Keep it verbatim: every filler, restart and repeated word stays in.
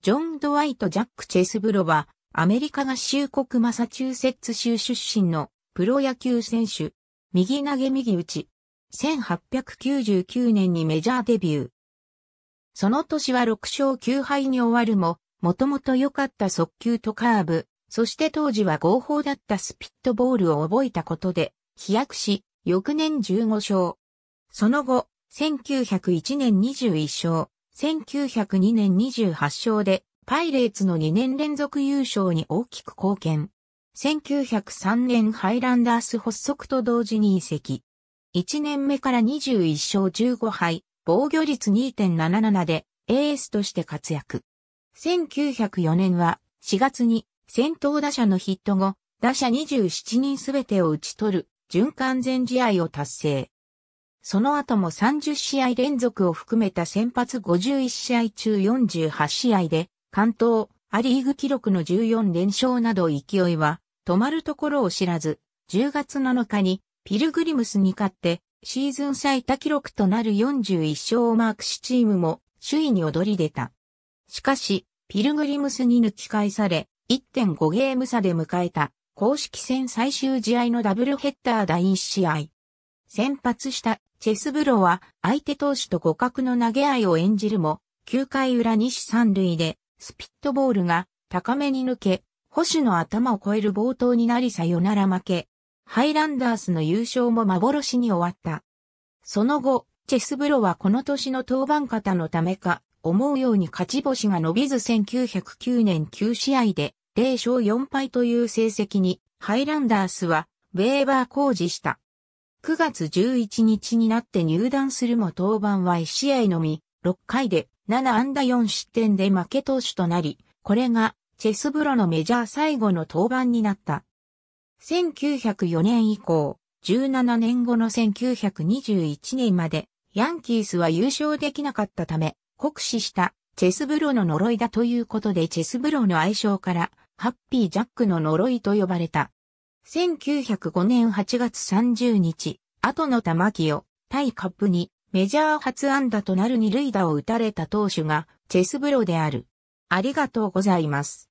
ジョン・ドワイト・ジャック・チェスブロは、アメリカ合衆国マサチューセッツ州出身のプロ野球選手。右投げ右打ち。せんはっぴゃくきゅうじゅうきゅうねんにメジャーデビュー。その年はろくしょうきゅうはいに終わるも、もともと良かった速球とカーブ、そして当時は合法だったスピットボールを覚えたことで、飛躍し、翌年じゅうごしょう。その後、せんきゅうひゃくいちねんにじゅういっしょう。せんきゅうひゃくにねんにじゅうはっしょうでパイレーツのにねんれんぞく優勝に大きく貢献。せんきゅうひゃくさんねんハイランダース発足と同時に移籍。いちねんめからにじゅういっしょうじゅうごはい、防御率 にてんななな でエースとして活躍。せんきゅうひゃくよねんはしがつに先頭打者のヒット後、打者にじゅうななにんすべてを打ち取る準完全試合を達成。その後もさんじゅっしあいれんぞくを含めた先発ごじゅういちしあい中よんじゅうはちしあいで、完投、ア・リーグ記録のじゅうよんれんしょうなど勢いは止まるところを知らず、じゅうがつなのかにピルグリムスに勝ってシーズン最多記録となるよんじゅういっしょうをマークしチームも首位に躍り出た。しかし、ピルグリムスに抜き返され、いってんごゲームさで迎えた公式戦最終試合のダブルヘッダーだいいちしあい。先発したチェスブロは相手投手と互角の投げ合いを演じるも、きゅうかいうらにしさんるいでスピットボールが高めに抜け、捕手の頭を超える暴投になりサヨナラ負け。ハイランダースの優勝も幻に終わった。その後、チェスブロはこの年の登板肩のためか、思うように勝ち星が伸びずせんきゅうひゃくきゅうねんきゅうしあいでぜろしょうよんはいという成績にハイランダースはウェーバー公示した。くがつじゅういちにちになって入団するも登板はいちしあいのみ、ろっかいでななあんだよんしってんで負け投手となり、これがチェスブロのメジャー最後の登板になった。せんきゅうひゃくよねん以降、じゅうななねんごのせんきゅうひゃくにじゅういちねんまで、ヤンキースは優勝できなかったため、酷使したチェスブロの呪いだということでチェスブロの愛称から、ハッピージャックの呪いと呼ばれた。せんきゅうひゃくごねんはちがつさんじゅうにち、後の球際、対カップにメジャー初安打となる二塁打を打たれた投手がチェスブロである。ありがとうございます。